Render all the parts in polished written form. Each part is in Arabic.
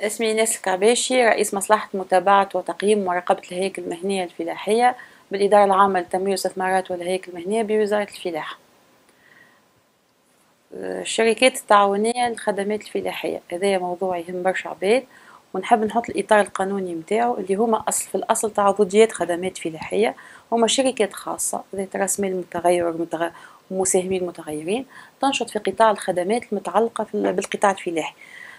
اسمي إنس الكعباشي، رئيس مصلحة متابعة وتقييم ومراقبة الهياكل المهنية الفلاحية بالإدارة العامة للتنمية والاستثمارات والهياكل المهنية بوزارة الفلاحة. الشركات التعاونية للخدمات الفلاحية، هذا موضوع يهم برشا عباد، ونحب نحط الإطار القانوني متاعو اللي هما في الأصل تعاضديات خدمات فلاحية، هما شركات خاصة ذات رأس مال متغير ومساهمين متغيرين تنشط في قطاع الخدمات المتعلقة بالقطاع الفلاحي،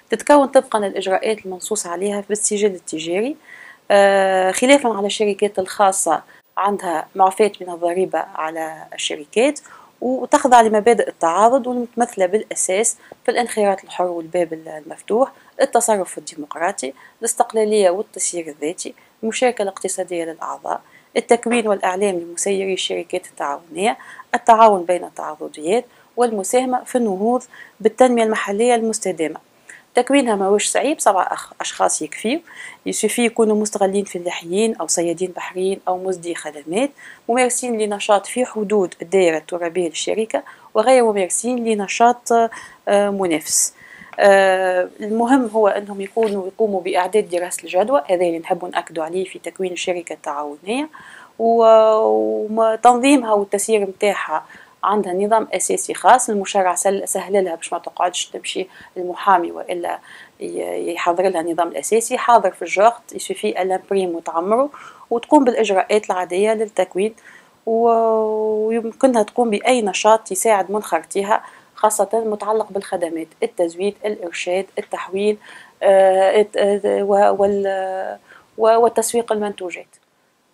تتكون طبقا للإجراءات المنصوص عليها بالسجل التجاري، خلافا على الشركات الخاصة عندها معفاة من الضريبة على الشركات وتخضع لمبادئ التعاضد والمتمثلة بالأساس في الانخراط الحر والباب المفتوح، التصرف الديمقراطي، الاستقلالية والتسيير الذاتي، المشاركة الاقتصادية للأعضاء، التكوين والإعلام لمسيري الشركات التعاونية، التعاون بين التعاضديات والمساهمة في النهوض بالتنمية المحلية المستدامة. تكوينها ماهوش صعيب، 7 أشخاص يكفيو، يسوفي يكونوا مستغلين فلاحيين أو صيادين بحريين أو مزدي خدمات، ممارسين لنشاط في حدود الدائرة الترابية للشركة وغير ممارسين لنشاط منافس. المهم هو أنهم يقوموا بإعداد دراسة الجدوى، هذا اللي نحبوا نأكدوا عليه في تكوين الشركة التعاونية، وتنظيمها والتسيير متاعها عندها نظام أساسي خاص، المشرع سهل لها باش ما تقعدش تمشي المحامي وإلا يحضر لها نظام الأساسي حاضر في الجوقت، يسوفي الامبريم وتعمره وتقوم بالإجراءات العادية للتكوين، ويمكنها تقوم بأي نشاط يساعد منخرطيها خاصة متعلق بالخدمات، التزويد، الإرشاد، التحويل والتسويق المنتوجات.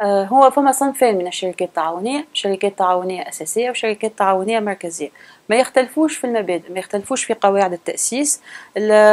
هو فما صنفين من الشركات التعاونية، شركات تعاونية أساسية وشركات تعاونية مركزية، ما يختلفوش في المبادئ، ما يختلفوش في قواعد التأسيس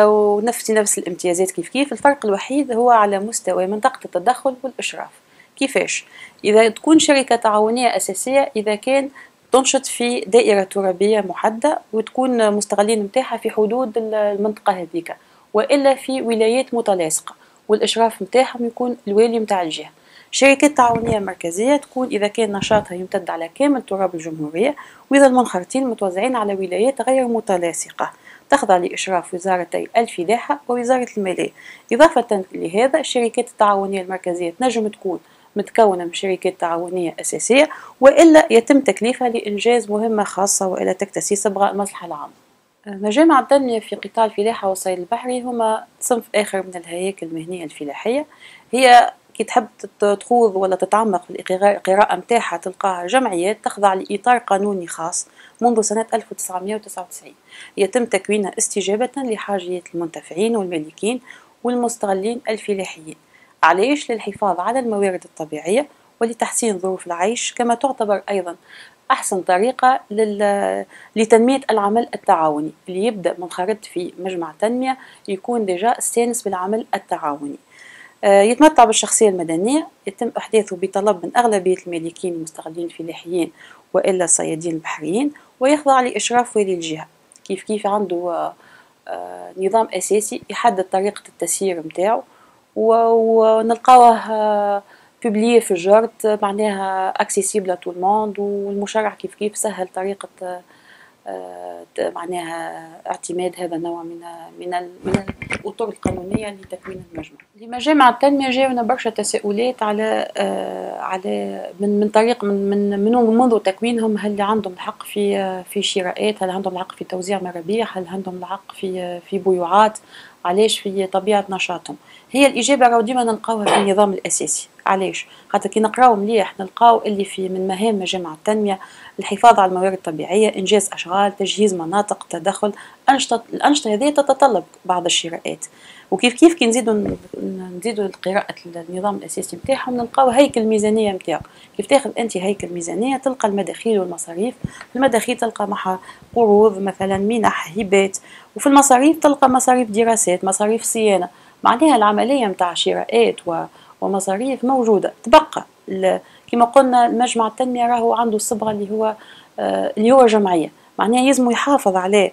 ونفس الامتيازات كيف، الفرق الوحيد هو على مستوى منطقة التدخل والإشراف. كيفاش؟ إذا تكون شركة تعاونية أساسية إذا كان تنشط في دائرة ترابية محددة وتكون مستغلين متاحة في حدود المنطقة هذيك وإلا في ولايات متلاصقة والإشراف متاعهم يكون الوالي متاع الجهة. شركة تعاونية مركزية تكون إذا كان نشاطها يمتد على كامل تراب الجمهورية وإذا المنخرطين متوزعين على ولايات غير متلاصقة، تخضع لإشراف وزارتي الفلاحة ووزارة المالية. إضافة لهذا الشركات التعاونية المركزية تنجم تكون متكونة من شركات تعاونية أساسية وإلا يتم تكليفها لإنجاز مهمة خاصة وإلا تكتسي صبغة المصلحة العامة. مجامع التنمية في قطاع الفلاحة والصيد البحري هما صنف آخر من الهياكل المهنية الفلاحية، هي كي تحب تخوض ولا تتعمق في القراءة متاعها تلقاها جمعيات تخضع لإطار قانوني خاص منذ سنة 1999، يتم تكوينها استجابة لحاجيات المنتفعين والمالكين والمستغلين الفلاحيين. علاش؟ للحفاظ على الموارد الطبيعية ولتحسين ظروف العيش، كما تعتبر أيضا أحسن طريقة لتنمية العمل التعاوني، اللي يبدأ منخرط في مجمع التنمية يكون ديجا استانس بالعمل التعاوني. يتمتع بالشخصية المدنية، يتم إحداثه بطلب من أغلبية المالكين المستغلين الفلاحيين وإلا الصيادين البحريين، ويخضع لإشراف والي الجهة. كيف عنده نظام أساسي يحدد طريقة التسيير متاعه، ونلقاوه بوبليي في الجرد، معناها اكسيسيبل لتول موند، والمشرع كيف سهل طريقة معناها اعتماد هذا النوع من الاطر القانونيه لتكوين المجمع. لمجامع التنميه جاونا برشا تساؤلات منذ تكوينهم، هل عندهم الحق في شراءات، هل عندهم الحق في توزيع مرابيح، هل عندهم الحق في بيوعات، علاش في طبيعه نشاطهم؟ هي الاجابه راهو ديما نلقاوها في النظام الاساسي. علاش؟ خاطر كي نقراو مليح نلقاو اللي في من مهام مجامع التنميه الحفاظ على الموارد الطبيعيه، انجاز اشغال، تجهيز مناطق تدخل، الانشطه هذه تتطلب بعض الشراءات، وكيف كي نزيدوا قراءه النظام الاساسي نتاعهم نلقاو هيكل الميزانيه نتاعو. كيف تاخذ انت هيكل الميزانيه تلقى المداخيل والمصاريف، في المداخيل تلقى معها قروض مثلا، منح، هبات، وفي المصاريف تلقى مصاريف دراسات، مصاريف صيانه، معناها العمليه نتاع شراءات ومصاريف موجوده تبقى. كما قلنا مجمع التنميه راهو عنده الصبغه اللي هو جمعيه، معناها يلزم يحافظ على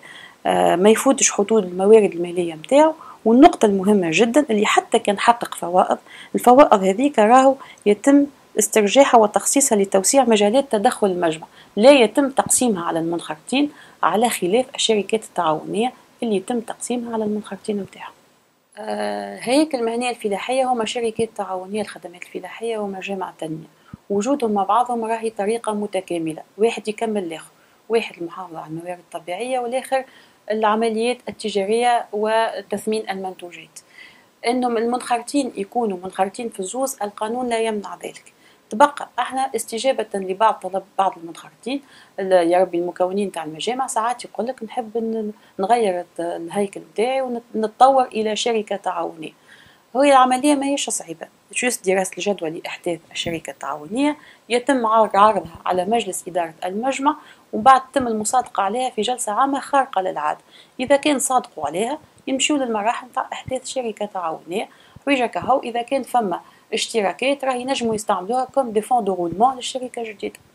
ما يفوتش حدود الموارد الماليه نتاعو، والنقطه المهمه جدا اللي حتى كان حقق فوائض، الفوائض هذيك راهو يتم استرجاعها وتخصيصها لتوسيع مجالات تدخل المجمع، لا يتم تقسيمها على المنخرطين على خلاف الشركات التعاونيه اللي يتم تقسيمها على المنخرطين نتاعها. هيكل المهنية الفلاحية هما شركات تعاونية للخدمات الفلاحية ومجامع التنمية، وجودهم مع بعضهم راهي طريقة متكاملة، واحد يكمل الآخر، واحد المحافظة على الموارد الطبيعية والآخر العمليات التجارية وتثمين المنتوجات. إنهم المنخرطين يكونوا منخرطين في الزوز، القانون لا يمنع ذلك. تبقى احنا استجابة لبعض طلب بعض المنخرطين يا ربي المكونين تاع المجامع، ساعات يقول لك نحب نغير الهيكل بتاعي ونتطور الى شركة تعاونية. هي العملية ماهيش صعيبة، جوست دراسة الجدوى لإحداث الشركة التعاونية يتم عرضها على مجلس إدارة المجمع، ومن بعد تم المصادقة عليها في جلسة عامة خارقة للعادة. إذا كان صادقوا عليها يمشيوا للمراحل تاع إحداث شركة تعاونية، ويجا كهو إذا كان فما اشتراكات راهي ينجموا يستعملوها كوم دي فون دو رولمون للشركة الجديدة.